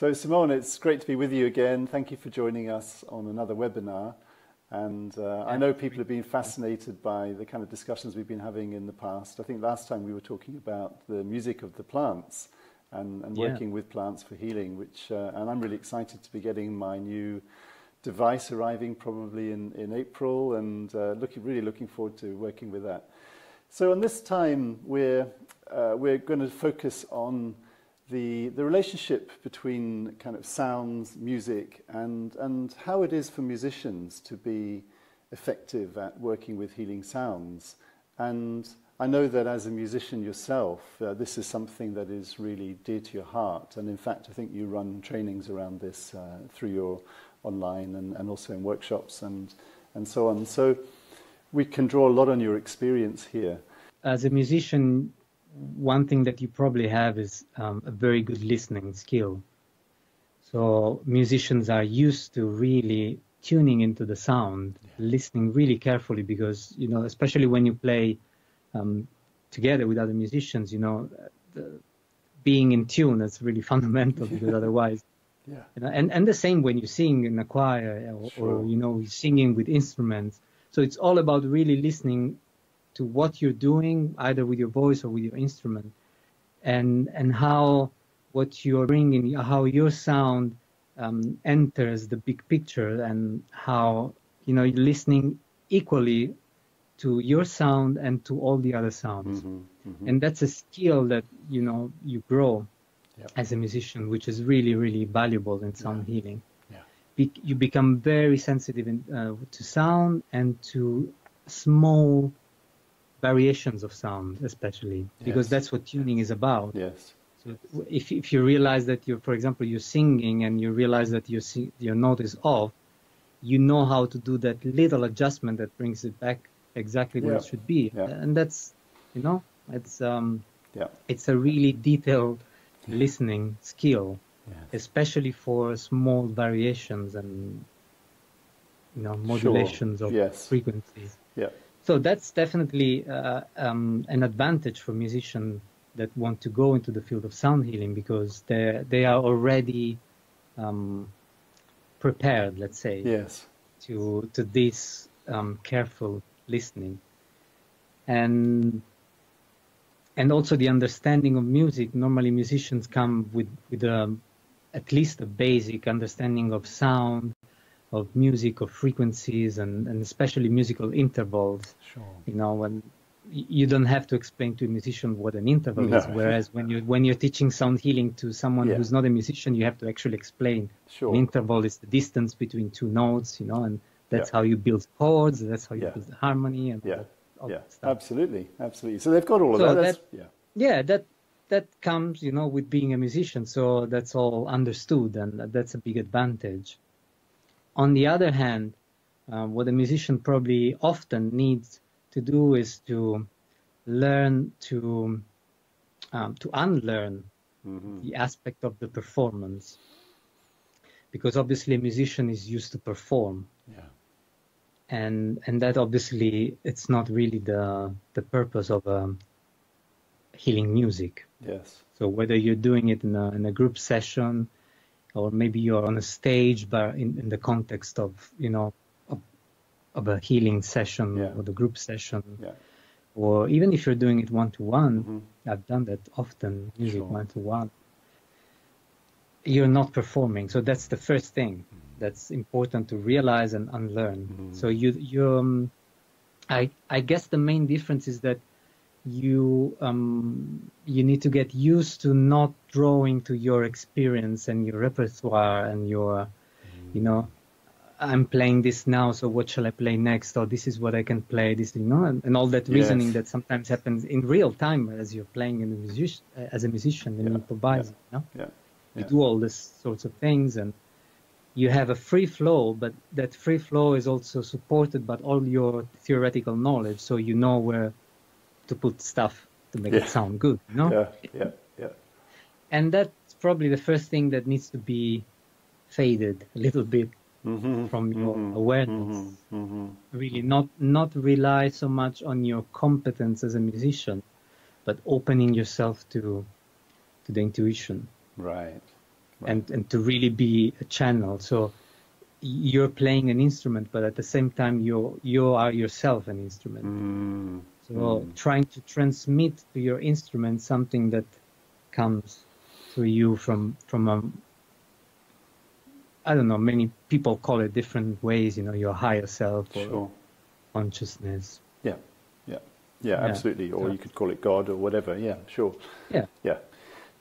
So Simone, it's great to be with you again. Thank you for joining us on another webinar. And I know people have been fascinated by the kind of discussions we've been having in the past. I think last time we were talking about the music of the plants and working with plants for healing, which, and I'm really excited to be getting my new device arriving probably in April, and really looking forward to working with that. So on this time, we're going to focus on the relationship between kind of sounds, music, and how it is for musicians to be effective at working with healing sounds. And I know that as a musician yourself, this is something that is really dear to your heart. And in fact, I think you run trainings around this through your online and also in workshops and so on. So we can draw a lot on your experience here. As a musician, one thing that you probably have is a very good listening skill. So musicians are used to really tuning into the sound, listening really carefully, because, you know, especially when you play together with other musicians, you know, being in tune is really fundamental, because otherwise, and the same when you sing in a choir or you know, singing with instruments. So it's all about really listening to what you're doing, either with your voice or with your instrument, and how what you're bringing, how your sound enters the big picture, and how, you know, you're listening equally to your sound and to all the other sounds. And that's a skill that, you know, you grow as a musician, which is really, really valuable in sound healing. You become very sensitive to sound and to small variations of sound, especially, because that's what tuning is about. So if you realize that you're, for example, you're singing and you realize that your note is off, you know how to do that little adjustment that brings it back exactly where it should be. And that's, you know, it's a really detailed listening skill, especially for small variations and, you know, modulations of frequencies. So that's definitely an advantage for musicians that want to go into the field of sound healing, because they are already prepared, let's say, to this careful listening. And also the understanding of music. Normally musicians come with at least a basic understanding of sound, of music, of frequencies, and especially musical intervals. You know, when you don't have to explain to a musician what an interval is, whereas when you're teaching sound healing to someone who's not a musician, you have to actually explain. An interval is the distance between two notes, you know, and that's how you build chords, that's how you build harmony, and all that stuff. Absolutely. So they've got all of that. That comes, you know, with being a musician, so that's all understood, and that's a big advantage. On the other hand, what a musician probably often needs to do is to learn to unlearn the aspect of the performance, because obviously a musician is used to perform, and that obviously it's not really the purpose of healing music. So whether you're doing it in a group session, or maybe you're on a stage, but in the context of, you know, of a healing session or the group session, or even if you're doing it one-to-one, I've done that often, music one-to-one, you're not performing. So that's the first thing that's important to realize and unlearn. So I guess the main difference is that you need to get used to not drawing to your experience and your repertoire and your, you know, I'm playing this now, so what shall I play next? Or this is what I can play, this, you know, and all that reasoning that sometimes happens in real time as you're playing as a musician and improvising. You do all these sorts of things, and you have a free flow, but that free flow is also supported by all your theoretical knowledge, so you know where to put stuff to make it sound good, you know? And that's probably the first thing that needs to be faded a little bit from your awareness. Really not rely so much on your competence as a musician, but opening yourself to the intuition. right. and to really be a channel. So you're playing an instrument, but at the same time you are yourself an instrument. Mm. So trying to transmit to your instrument something that comes to you from a, I don't know, many people call it different ways, you know, your higher self or consciousness. Yeah, yeah, yeah, absolutely. Or you could call it God or whatever. Yeah, sure. Yeah, yeah,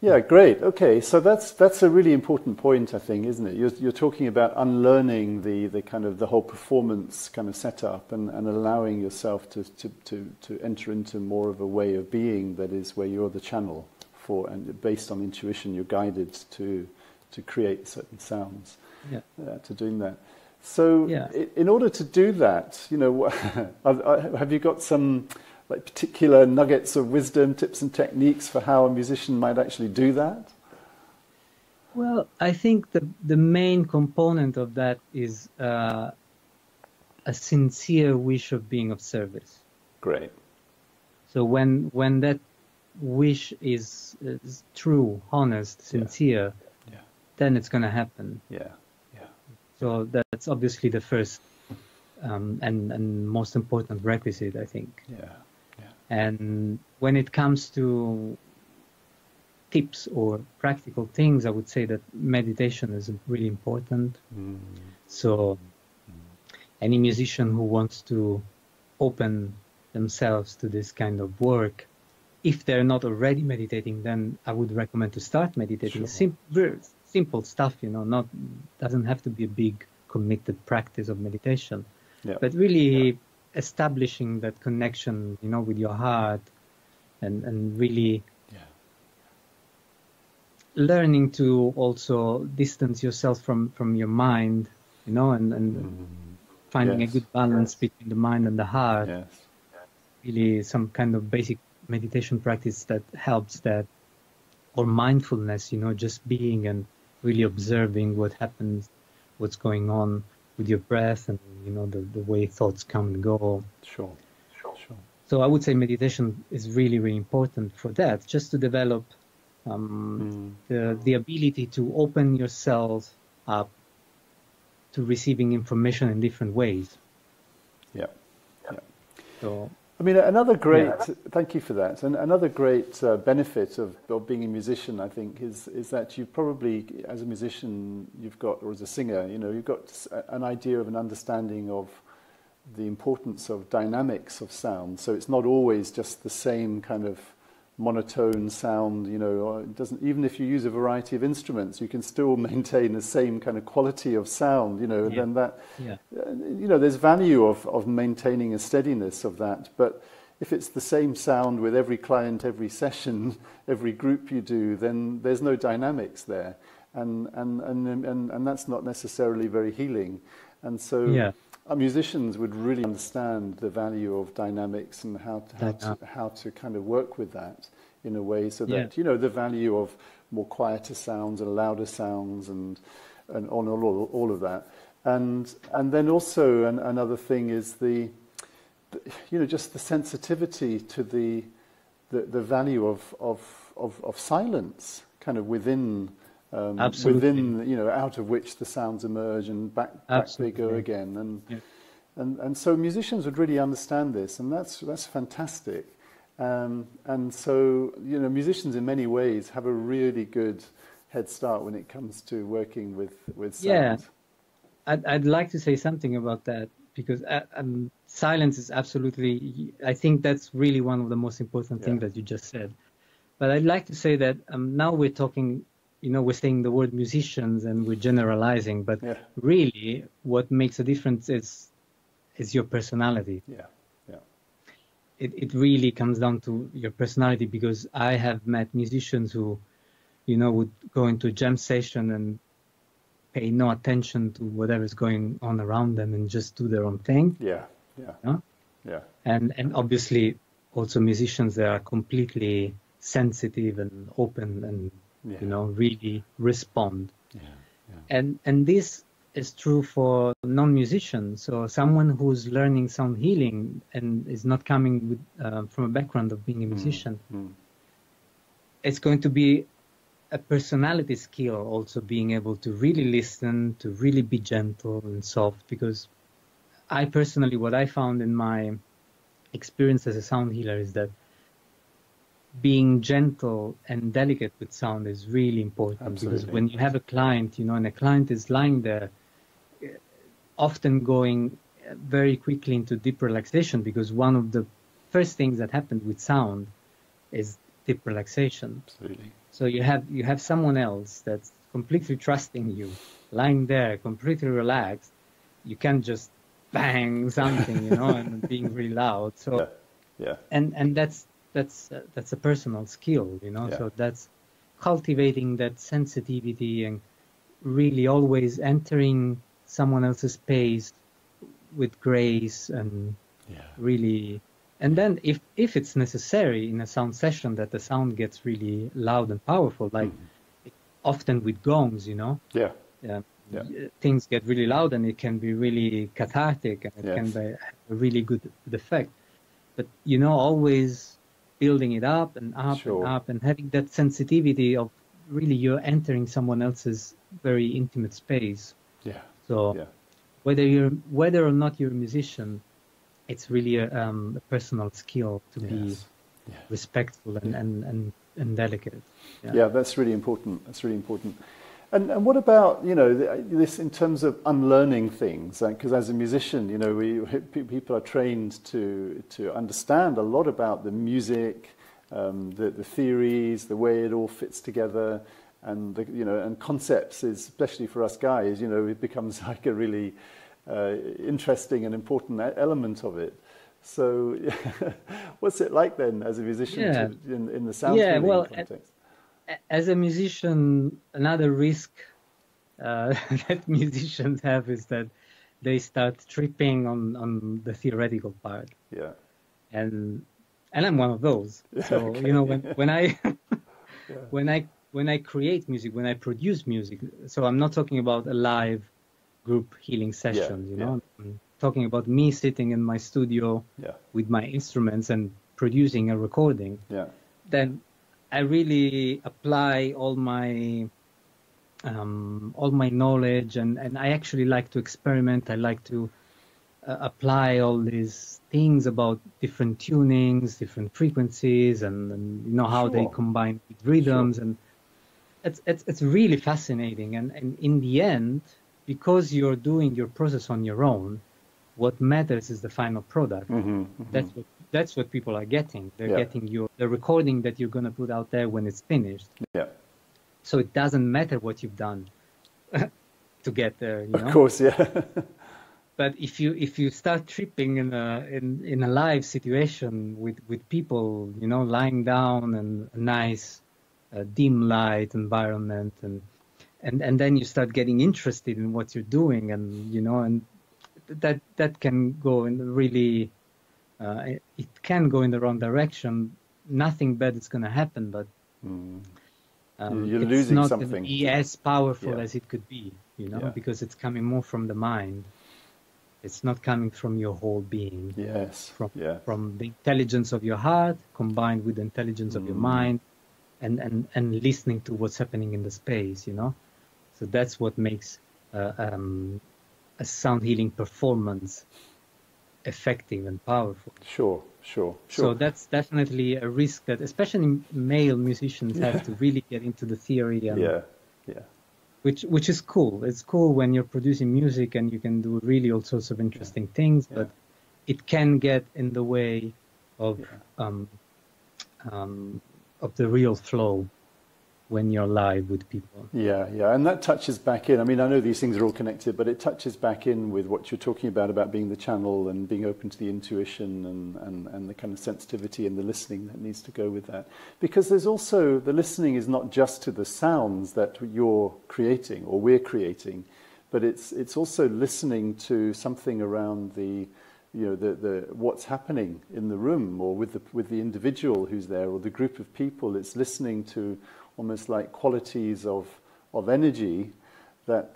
yeah. Great. Okay, so that's a really important point, I think, isn't it? You're talking about unlearning the kind of the whole performance kind of setup and allowing yourself to enter into more of a way of being that is where you're the channel for, and based on intuition, you're guided to create certain sounds. Yeah. To doing that. So in order to do that, you know, have you got some like particular nuggets of wisdom, tips and techniques for how a musician might actually do that? Well, I think the main component of that is a sincere wish of being of service. Great. So when that wish is true, honest, sincere, then it's going to happen. Yeah. So that's obviously the first and most important requisite, I think. Yeah, yeah. And when it comes to tips or practical things, I would say that meditation is really important. Mm. So any musician who wants to open themselves to this kind of work, if they're not already meditating, then I would recommend to start meditating. Simple stuff, you know, doesn't have to be a big committed practice of meditation, but really establishing that connection, you know, with your heart and really learning to also distance yourself from your mind, you know, and finding a good balance between the mind and the heart. Yes. Really some kind of basic meditation practice that helps that, or mindfulness, you know, just being and really observing what happens, what's going on with your breath and, you know, the way thoughts come and go. Sure, sure, sure. So I would say meditation is really, really important for that, just to develop the ability to open yourself up to receiving information in different ways. Yeah, yeah. So, I mean, another great, thank you for that, and another great benefit of being a musician, I think, is that you probably, as a musician, you've got, or as a singer, you know, you've got an idea of an understanding of the importance of dynamics of sound. So it's not always just the same kind of monotone sound, you know, or it doesn't, even if you use a variety of instruments, you can still maintain the same kind of quality of sound, you know, and then that, you know, there's value of maintaining a steadiness of that. But if it's the same sound with every client, every session, every group you do, then there's no dynamics there. And that's not necessarily very healing. And so musicians would really understand the value of dynamics and how to kind of work with that in a way so that you know, the value of more quieter sounds and louder sounds and on all of that, and then also another thing is the you know, just the sensitivity to the value of silence kind of within. Within, you know, out of which the sounds emerge, and back they go again, and so musicians would really understand this, and that's fantastic, and so, you know, musicians in many ways have a really good head start when it comes to working with sound. Yeah, I'd like to say something about that, because silence is absolutely, I think that's really one of the most important things that you just said, but I'd like to say that now we're talking. You know, we're saying the word musicians and we're generalizing, but really what makes a difference is your personality. Yeah, yeah. It really comes down to your personality, because I have met musicians who, you know, would go into a jam session and pay no attention to whatever's going on around them and just do their own thing. Yeah, yeah, you know? Yeah. And obviously also musicians that are completely sensitive and open and you know, really respond. Yeah, yeah. And this is true for non-musicians. So someone who's learning sound healing and is not coming with, from a background of being a musician, it's going to be a personality skill also, being able to really listen, to really be gentle and soft, because I personally, what I found in my experience as a sound healer is that being gentle and delicate with sound is really important. Absolutely. Because when you have a client, you know, and a client is lying there, often going very quickly into deep relaxation, because one of the first things that happens with sound is deep relaxation. Absolutely. So you have someone else that's completely trusting you, lying there completely relaxed. You can't just bang something, you know, and being really loud. So yeah. And that's a personal skill, you know. Yeah. So that's cultivating that sensitivity and really always entering someone else's space with grace and really. And then if it's necessary in a sound session that the sound gets really loud and powerful, like often with gongs, you know, things get really loud and it can be really cathartic and it can be a really good effect. But, you know, always building it up and up and up, and having that sensitivity of really you're entering someone else's very intimate space. Yeah. So whether or not you're a musician, it's really a personal skill to be respectful and delicate. Yeah. That's really important. That's really important. And what about, you know, this in terms of unlearning things? Because as a musician, you know, people are trained to understand a lot about the music, the theories, the way it all fits together. And, you know, and concepts, is, especially for us guys, you know, it becomes like a really interesting and important element of it. So what's it like then as a musician in the sound healing context? As a musician, another risk that musicians have is that they start tripping on the theoretical part. Yeah. And I'm one of those. Yeah, so, you know, when I create music, when I produce music, so I'm not talking about a live group healing session, you know, I'm talking about me sitting in my studio with my instruments and producing a recording. Yeah. Then I really apply all my knowledge, and I actually like to experiment. I like to apply all these things about different tunings, different frequencies, and you know how they combine with rhythms, and it's really fascinating. And in the end, because you're doing your process on your own, what matters is the final product. That's what people are getting. They're getting the recording that you're going to put out there when it's finished. Yeah. So it doesn't matter what you've done to get there, you know? Of course, yeah. But if you start tripping in a live situation with people, you know, lying down and a nice dim light environment, and then you start getting interested in what you're doing, and you know, and that can go in really. It can go in the wrong direction. Nothing bad is going to happen, but you're losing something. It's not as powerful as it could be, you know, because it's coming more from the mind. It's not coming from your whole being. Yes. From the intelligence of your heart combined with the intelligence of your mind, and listening to what's happening in the space, you know. So that's what makes a sound healing performance effective and powerful. Sure. So that's definitely a risk that especially male musicians have to really get into the theory. And, which is cool. It's cool when you're producing music and you can do really all sorts of interesting things, but it can get in the way of the real flow when you're live with people. Yeah, and that touches back in. I mean, I know these things are all connected, but it touches back in with what you're talking about being the channel and being open to the intuition and the kind of sensitivity and the listening that needs to go with that. Because there's also, the listening is not just to the sounds that you're creating or we're creating, but it's also listening to something around the, you know, what's happening in the room or with the individual who's there or the group of people. It's listening to almost like qualities of energy that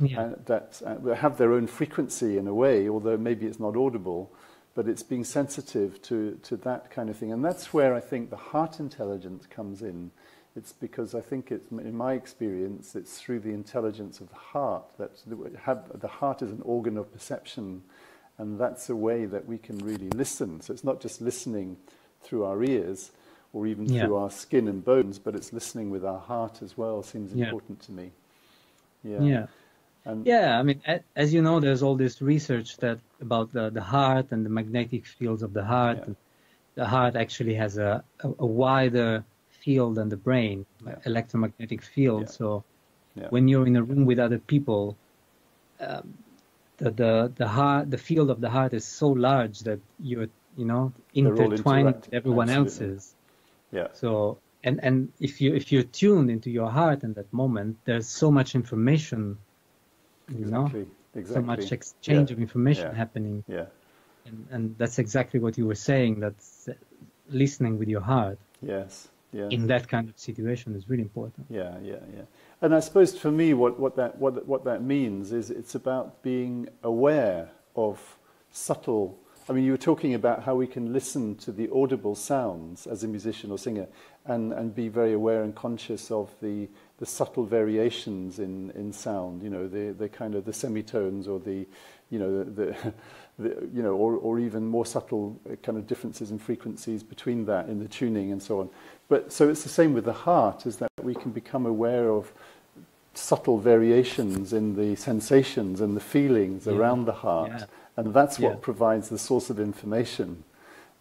that have their own frequency in a way, although maybe it's not audible, but it's being sensitive to that kind of thing. And that's where I think the heart intelligence comes in, It's because I think it's, in my experience, it's through the intelligence of the heart. The heart is an organ of perception, and that's a way that we can really listen. So it's not just listening through our ears or even through our skin and bones, but it's listening with our heart as well seems important to me. And yeah, I mean, as you know, there's all this research that about the heart and the magnetic fields of the heart. And the heart actually has a wider field than the brain, electromagnetic field. So when you're in a room with other people, the field of the heart is so large that you're, you know, intertwined with everyone else's. So and if you're tuned into your heart in that moment, there's so much information, you know, so much exchange of information happening. And that's exactly what you were saying, that's listening with your heart. In that kind of situation is really important. And I suppose for me what that means is it's about being aware of subtle, I mean, you were talking about how we can listen to the audible sounds as a musician or singer and be very aware and conscious of the subtle variations in sound, you know, the kind of the semitones or the, you know, you know, or even more subtle kind of differences in frequencies between that in the tuning and so on. But so it's the same with the heart, is that we can become aware of subtle variations in the sensations and the feelings around the heart. And that's what provides the source of information,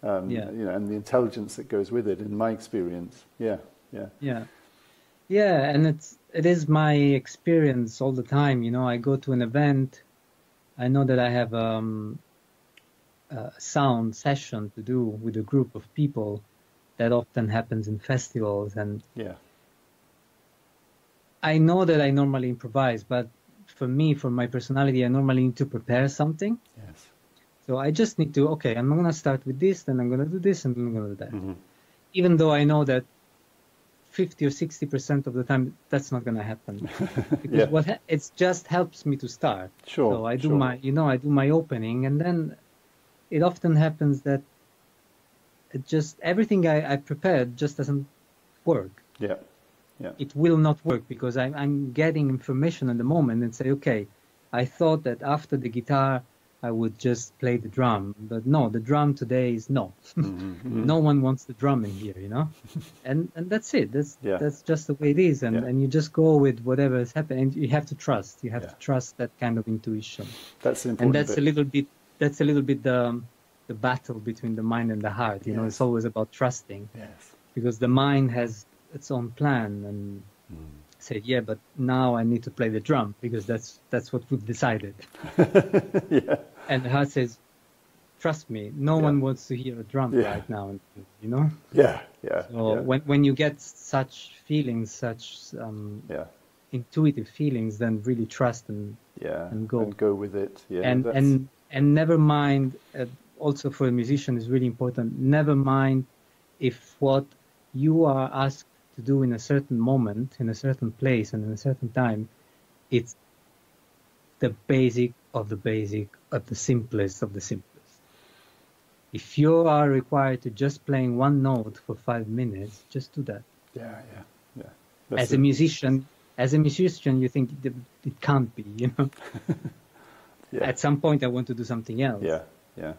you know, and the intelligence that goes with it, in my experience. And it is my experience all the time. You know, I go to an event, I know that I have a sound session to do with a group of people. That often happens in festivals, and I know that I normally improvise, but for me, for my personality, I normally need to prepare something. So I just need to, okay, I'm going to start with this, then I'm going to do this, and then I'm going to do that. Even though I know that 50 or 60% of the time, that's not going to happen. Because it just helps me to start. So I do my, you know, I do my opening, and then it often happens that it just, everything I prepared just doesn't work. It will not work because I'm getting information at the moment and say, okay, I thought that after the guitar I would just play the drum, but no, the drum today is no. No one wants the drum in here, you know. And that's it. That's just the way it is. And you just go with whatever is happening. And you have to trust. You have to trust that kind of intuition. That's important. And that's a little bit. That's a little bit the battle between the mind and the heart. You know, it's always about trusting. Because the mind has its own plan and said, yeah, but now I need to play the drum because that's what we've decided. And the heart says, trust me, no one wants to hear a drum right now, you know. So when you get such feelings, such intuitive feelings, then really trust and go with it. And never mind, also for a musician is really important, never mind if what you are asked to do in a certain moment, in a certain place, and in a certain time, it's the basic of the simplest of the simplest. If you are required to just playing one note for 5 minutes, just do that. As a musician, you think it can't be, you know. At some point, I want to do something else.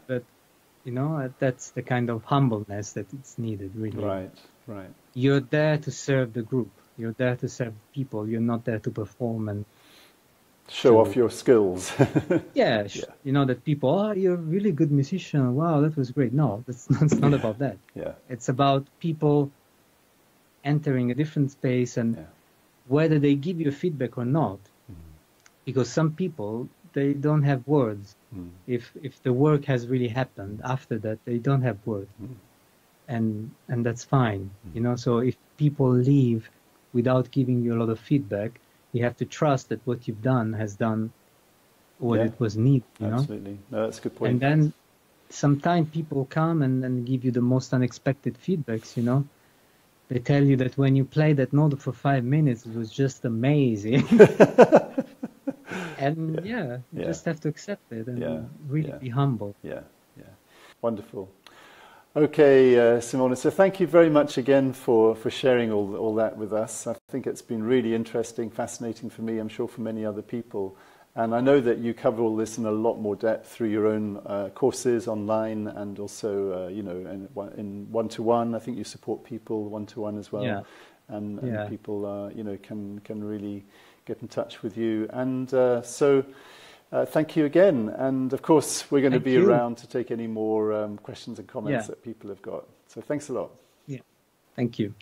But you know, that's the kind of humbleness that it's needed, really. Right. You're there to serve the group. You're there to serve people. You're not there to perform and show off your skills. You know, that people, oh, you're a really good musician. Wow, that was great. No, it's not about that. It's about people entering a different space and whether they give you feedback or not. Because some people, they don't have words. If the work has really happened, after that, they don't have words. And that's fine, you know. So if people leave without giving you a lot of feedback, you have to trust that what you've done has done what it was needed, you know? Absolutely. No, that's a good point. And then sometimes people come and give you the most unexpected feedbacks, you know. They tell you that when you played that note for 5 minutes, it was just amazing. And you just have to accept it and really be humble. Wonderful. Okay, Simona, so thank you very much again for sharing all that with us. I think it's been really interesting, fascinating for me, I'm sure for many other people. And I know that you cover all this in a lot more depth through your own courses online and also, you know, in one-to-one. I think you support people one-to-one as well. Yeah. And yeah. People, you know, can really get in touch with you. And so... thank you again, and of course we're going to be around to take any more questions and comments that people have got. So thanks a lot. Yeah, thank you.